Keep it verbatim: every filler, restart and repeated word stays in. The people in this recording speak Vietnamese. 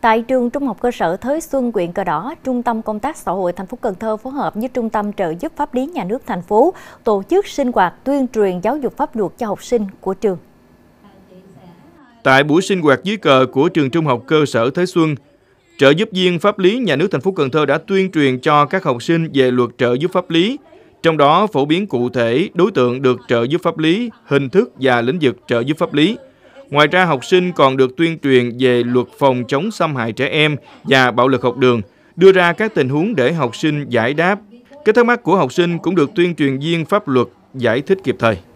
Tại trường Trung học cơ sở Thới Xuân, huyện Cờ Đỏ, Trung tâm Công tác Xã hội thành phố Cần Thơ phối hợp với Trung tâm Trợ giúp pháp lý nhà nước thành phố tổ chức sinh hoạt tuyên truyền giáo dục pháp luật cho học sinh của trường. Tại buổi sinh hoạt dưới cờ của trường Trung học cơ sở Thới Xuân, trợ giúp viên pháp lý nhà nước thành phố Cần Thơ đã tuyên truyền cho các học sinh về luật trợ giúp pháp lý, trong đó phổ biến cụ thể đối tượng được trợ giúp pháp lý, hình thức và lĩnh vực trợ giúp pháp lý. Ngoài ra, học sinh còn được tuyên truyền về luật phòng chống xâm hại trẻ em và bạo lực học đường, đưa ra các tình huống để học sinh giải đáp. Các thắc mắc của học sinh cũng được tuyên truyền viên pháp luật giải thích kịp thời.